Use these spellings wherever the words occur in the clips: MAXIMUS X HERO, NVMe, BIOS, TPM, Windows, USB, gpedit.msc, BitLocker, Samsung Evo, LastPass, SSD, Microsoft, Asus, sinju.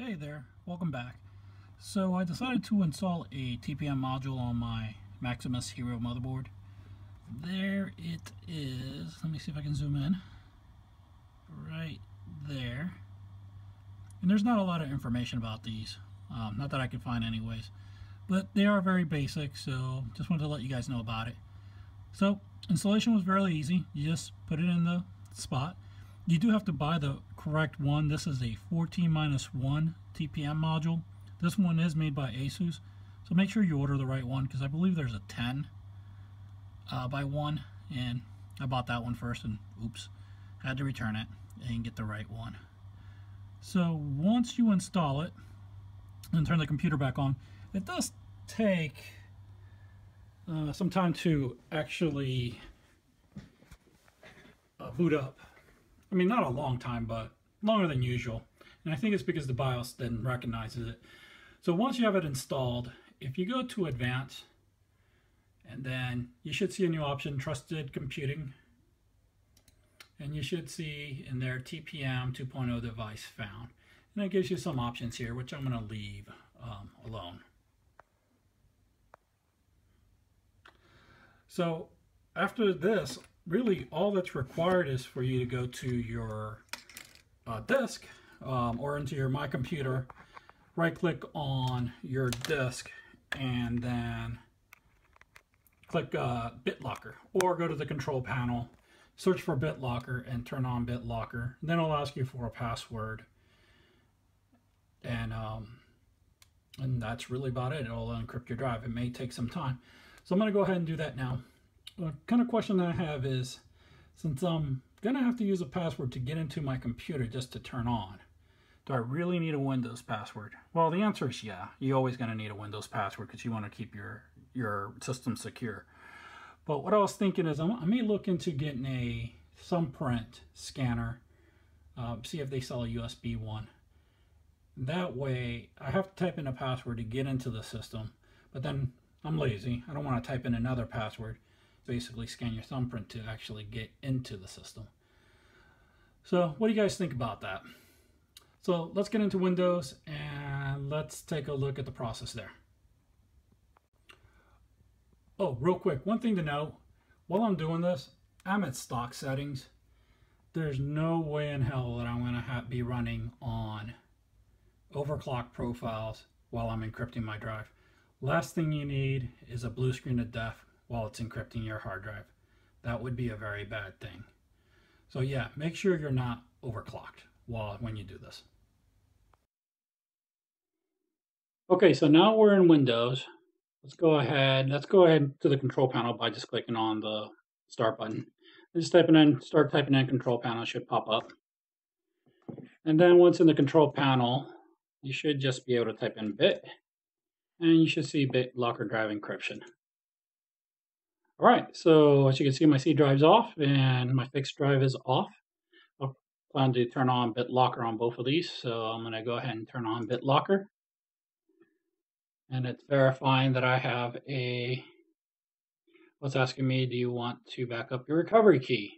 Hey there, welcome back. So I decided to install a TPM module on my MAXIMUS Hero motherboard. There it is. Let me see if I can zoom in. Right there. And there's not a lot of information about these. Not that I could find anyways. But they are very basic, so just wanted to let you guys know about it. So installation was very easy. You just put it in the spot. You do have to buy the correct one. This is a 14-1 TPM module. This one is made by Asus, so make sure you order the right one, because I believe there's a 10 by 1, and I bought that one first and oops, had to return it and get the right one. So once you install it and turn the computer back on, it does take some time to actually boot up. I mean, not a long time, but longer than usual. And I think it's because the BIOS then recognizes it. So once you have it installed, if you go to Advanced, and then you should see a new option, Trusted Computing. And you should see in there, TPM 2.0 device found. And it gives you some options here, which I'm going to leave alone. So after this, really all that's required is for you to go to your disk or into your My Computer, right click on your disk, and then click BitLocker, or go to the control panel, search for BitLocker and turn on BitLocker, and then it'll ask you for a password, and that's really about it. It'll encrypt your drive. It may take some time, so I'm going to go ahead and do that now. The kind of question that I have is, since I'm going to have to use a password to get into my computer just to turn on, do I really need a Windows password? Well, the answer is yeah. You're always going to need a Windows password because you want to keep your system secure. But what I was thinking is I may look into getting a thumbprint scanner, see if they sell a USB one. That way, I have to type in a password to get into the system, but then I'm lazy. I don't want to type in another password. Basically scan your thumbprint to actually get into the system. So what do you guys think about that? So let's get into Windows and let's take a look at the process there. Oh, real quick, one thing to note, while I'm doing this, I'm at stock settings. There's no way in hell that I'm gonna be running on overclock profiles while I'm encrypting my drive. Last thing you need is a blue screen of death while it's encrypting your hard drive. That would be a very bad thing. So yeah, make sure you're not overclocked when you do this. Okay, so now we're in Windows. Let's go ahead to the control panel by just clicking on the start button. And just start typing in control panel, it should pop up. And then once in the control panel, you should just be able to type in bit, and you should see BitLocker drive encryption. All right, so as you can see, my C drive's off and my fixed drive is off. I plan to turn on BitLocker on both of these, so I'm gonna go ahead and turn on BitLocker. And it's verifying that I have a, what's asking me, do you want to back up your recovery key?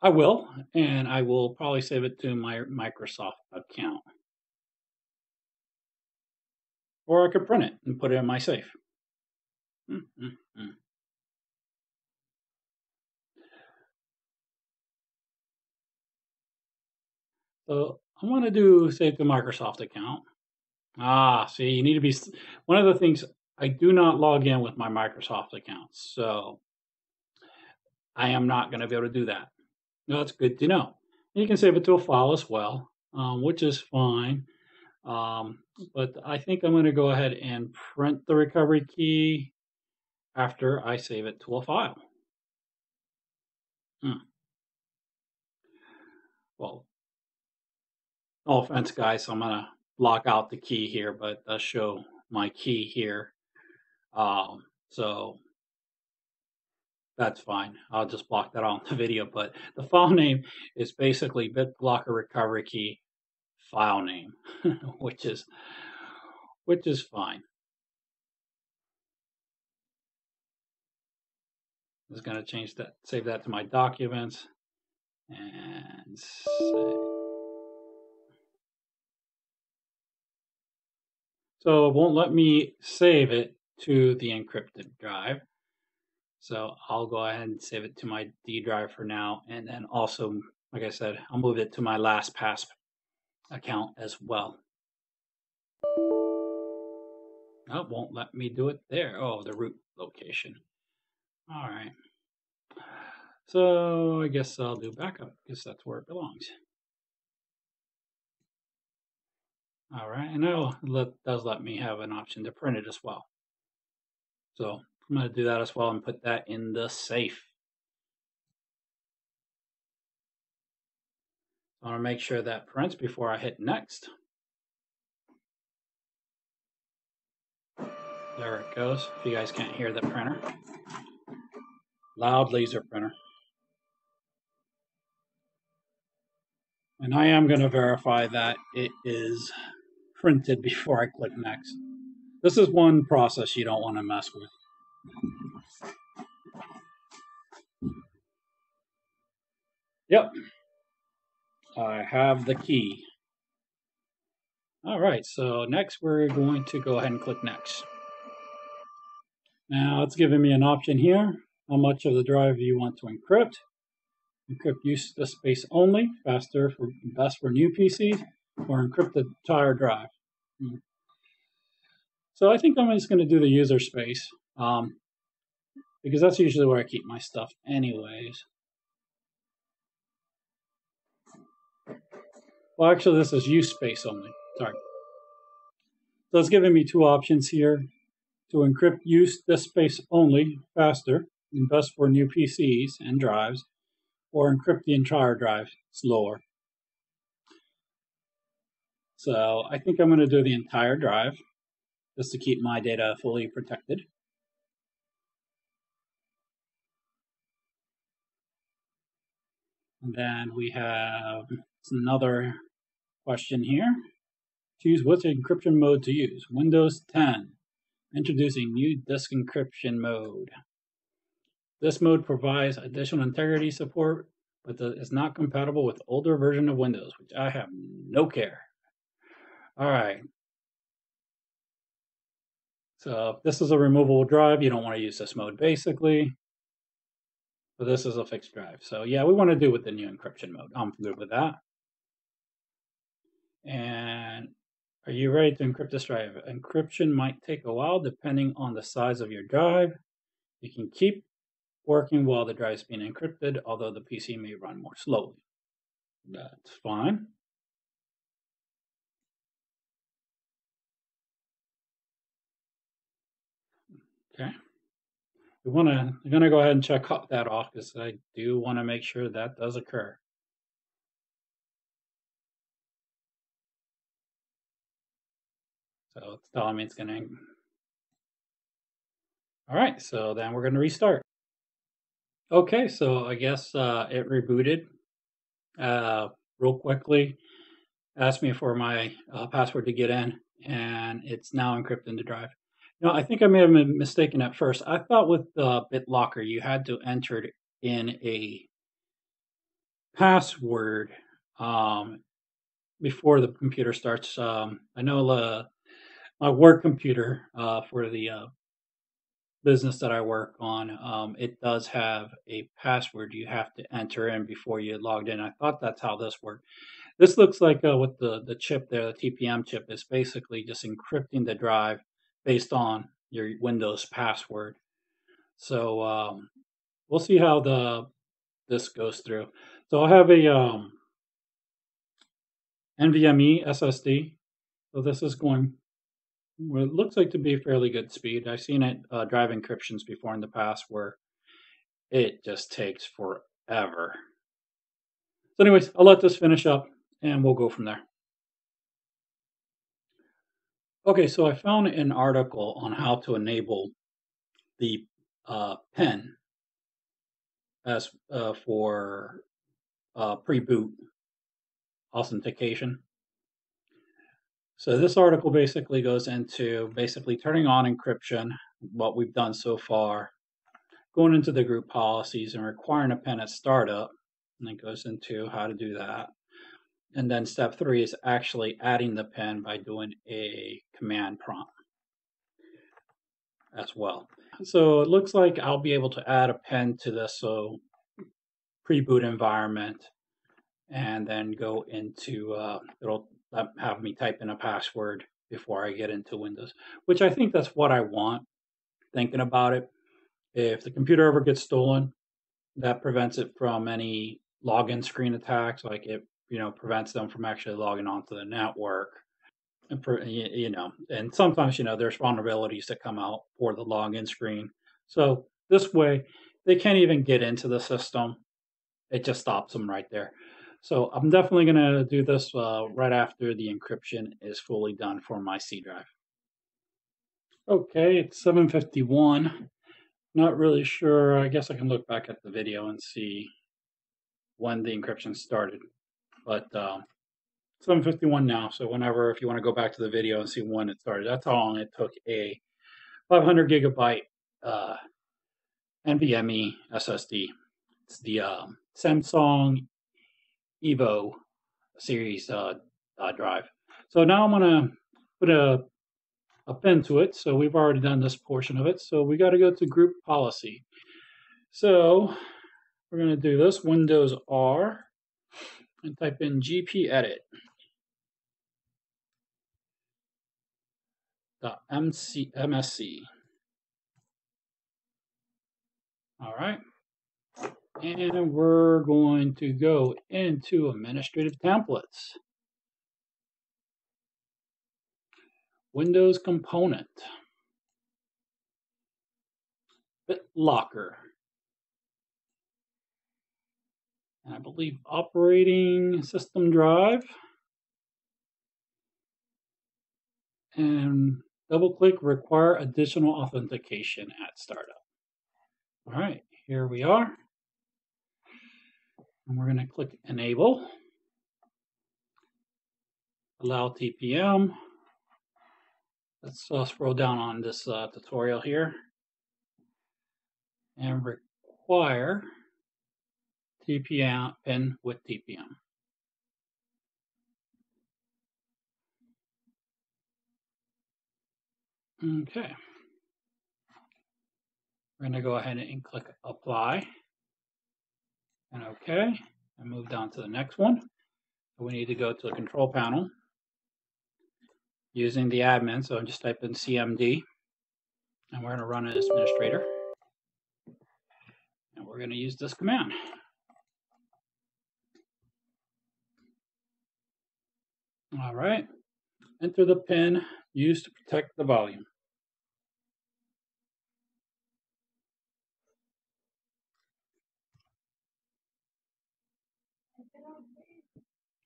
I will, and I will probably save it to my Microsoft account. Or I could print it and put it in my safe. So I'm going to do save to Microsoft account. See, you need to be, one of the things, I do not log in with my Microsoft account, so I am not going to be able to do that. No, that's good to know. And you can save it to a file as well, which is fine. But I think I'm going to go ahead and print the recovery key after I save it to a file. Well, no offense guys, I'm gonna block out the key here, but I'll show my key here. So that's fine. I'll just block that out in the video, but the file name is basically BitLocker recovery key file name, which is fine. Is going to change that, save that to my documents, and save. So it won't let me save it to the encrypted drive. So I'll go ahead and save it to my D drive for now. And then also, like I said, I'll move it to my LastPass account as well. That won't let me do it there. Oh, the root location. All right. So I guess I'll do backup because that's where it belongs. All right, and it does let me have an option to print it as well. So I'm going to do that as well and put that in the safe. I want to make sure that prints before I hit next. There it goes. If you guys can't hear the printer. Loud laser printer. And I am going to verify that it is printed before I click next. This is one process you don't want to mess with. Yep. I have the key. All right, so next we're going to go ahead and click next. Now it's giving me an option here. How much of the drive do you want to encrypt? Encrypt use to space only, faster for best for new PCs, or encrypt the entire drive. So I think I'm just going to do the user space because that's usually where I keep my stuff anyways. Well, actually, this is use space only. Sorry. So it's giving me two options here. To encrypt use disk space only, faster, and best for new PCs and drives, or encrypt the entire drive, slower. So I think I'm going to do the entire drive, just to keep my data fully protected. And then we have another question here. Choose which encryption mode to use. Windows 10. Introducing new disk encryption mode. This mode provides additional integrity support, but is not compatible with older version of Windows, which I have no care. All right. So if this is a removable drive, you don't want to use this mode basically. But this is a fixed drive. So yeah, we want to do with the new encryption mode. I'm good with that. And are you ready to encrypt this drive? Encryption might take a while depending on the size of your drive. You can keep working while the drive is being encrypted, although the PC may run more slowly. That's fine. Okay. I'm going to go ahead and check that off because I do want to make sure that does occur. So it's telling me it's going to. All right, so then we're going to restart. Okay, so I guess it rebooted real quickly. Asked me for my password to get in, and it's now encrypting the drive. Now, I think I may have been mistaken at first. I thought with BitLocker, you had to enter it in a password before the computer starts. I know my work computer for the business that I work on, it does have a password you have to enter in before you logged in. I thought that's how this worked. This looks like with the chip there, the TPM chip, is basically just encrypting the drive based on your Windows password. So we'll see how this goes through. So I have a NVMe SSD. So this is going what it looks like to be fairly good speed. I've seen it drive encryptions before in the past where it just takes forever. So anyways, I'll let this finish up and we'll go from there. Okay, so I found an article on how to enable the pen as for pre-boot authentication. So this article basically goes into basically turning on encryption, what we've done so far, going into the group policies and requiring a pen at startup, and it goes into how to do that. And then step three is actually adding the pin by doing a command prompt as well. So it looks like I'll be able to add a pin to this. So pre-boot environment, and then go into, it'll have me type in a password before I get into Windows, which I think that's what I want, thinking about it. If the computer ever gets stolen, that prevents it from any login screen attacks, like it, you know, prevents them from actually logging onto the network. And, you know, and sometimes, you know, there's vulnerabilities that come out for the login screen. So this way, they can't even get into the system. It just stops them right there. So I'm definitely going to do this right after the encryption is fully done for my C drive. Okay, it's 7:51. Not really sure. I guess I can look back at the video and see when the encryption started. But 7:51 now, so whenever, if you want to go back to the video and see when it started, that's how long it took a 500 gigabyte NVMe SSD. It's the Samsung Evo series drive. So now I'm going to put a pin to it. So we've already done this portion of it. So we got to go to group policy. So we're going to do this, Windows R, and type in gpedit.msc. All right. And we're going to go into administrative templates. Windows component. BitLocker. And I believe operating system drive. And double click require additional authentication at startup. All right, here we are. And we're going to click enable, allow TPM. Let's scroll down on this tutorial here and require TPM pin with TPM. Okay. We're going to go ahead and click apply. And okay, and move down to the next one. We need to go to the control panel using the admin. So just type in CMD, and we're going to run an administrator. And we're going to use this command. All right, enter the pin used to protect the volume.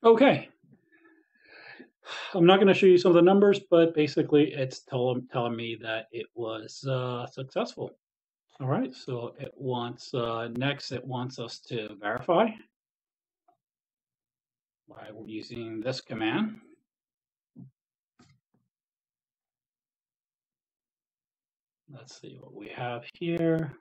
Okay, I'm not going to show you some of the numbers, but basically it's telling me that it was successful. All right, so it wants, next it wants us to verify by using this command. Let's see what we have here.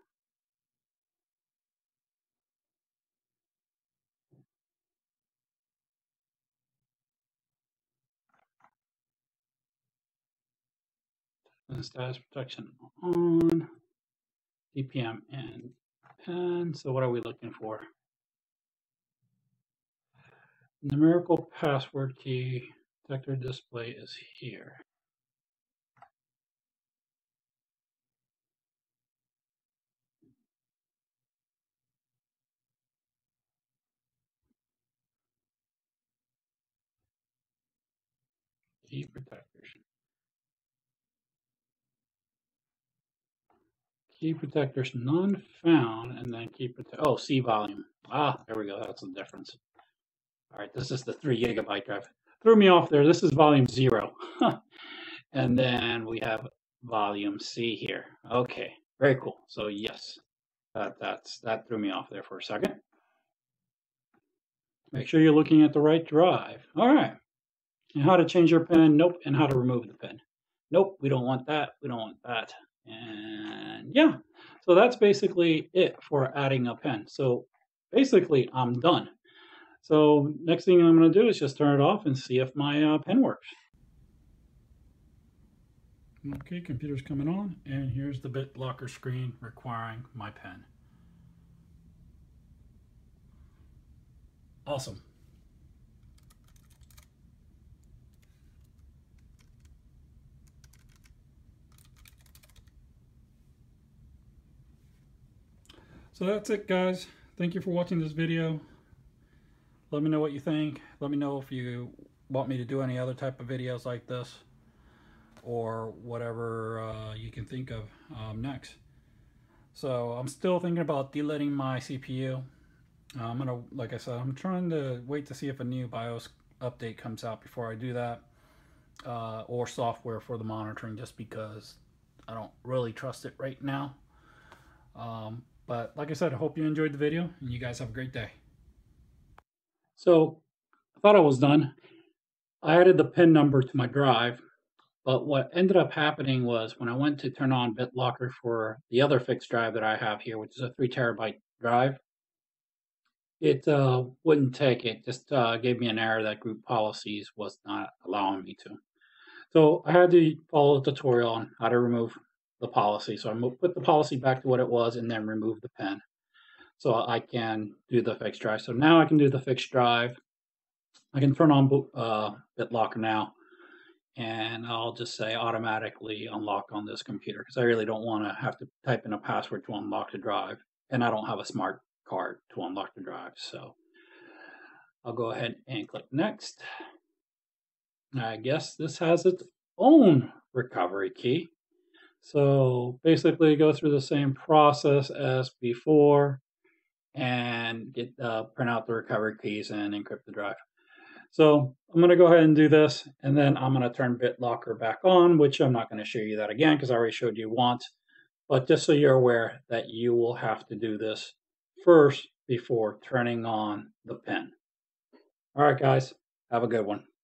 Status protection on, TPM and pin. So what are we looking for? Numerical password key detector display is here. Key protectors. Key protectors none found, and then key protect. Oh, C volume. Ah, there we go. That's the difference. All right, this is the 3 gigabyte drive. Threw me off there. This is volume 0, and then we have volume C here. Okay, very cool. So yes, that threw me off there for a second. Make sure you're looking at the right drive. All right. And how to change your pin? Nope. And how to remove the pin? Nope. We don't want that. We don't want that. And yeah, so that's basically it for adding a pin. So basically I'm done. So next thing I'm going to do is just turn it off and see if my pen works. Okay, computer's coming on, and here's the BitLocker screen requiring my pen. Awesome. So that's it, guys. Thank you for watching this video. Let me know what you think. Let me know if you want me to do any other type of videos like this, or whatever you can think of next. So I'm still thinking about de-leading my CPU. I'm gonna, like I said, I'm trying to wait to see if a new BIOS update comes out before I do that, or software for the monitoring, just because I don't really trust it right now. But like I said, I hope you enjoyed the video, and you guys have a great day. So I thought I was done. I added the pin number to my drive. But what ended up happening was when I went to turn on BitLocker for the other fixed drive that I have here, which is a 3 terabyte drive, it wouldn't take it. Just gave me an error that group policies was not allowing me to. So I had to follow the tutorial on how to remove the policy. So I put the policy back to what it was and then remove the pen, so I can do the fixed drive. So now I can do the fixed drive. I can turn on BitLocker now. And I'll just say automatically unlock on this computer, because I really don't want to have to type in a password to unlock the drive, and I don't have a smart card to unlock the drive. So I'll go ahead and click next. I guess this has its own recovery key. So basically go through the same process as before and get print out the recovery keys and encrypt the drive. So I'm going to go ahead and do this, and then I'm going to turn BitLocker back on, which I'm not going to show you that again because I already showed you once. But just so you're aware that you will have to do this first before turning on the pen. All right, guys, have a good one.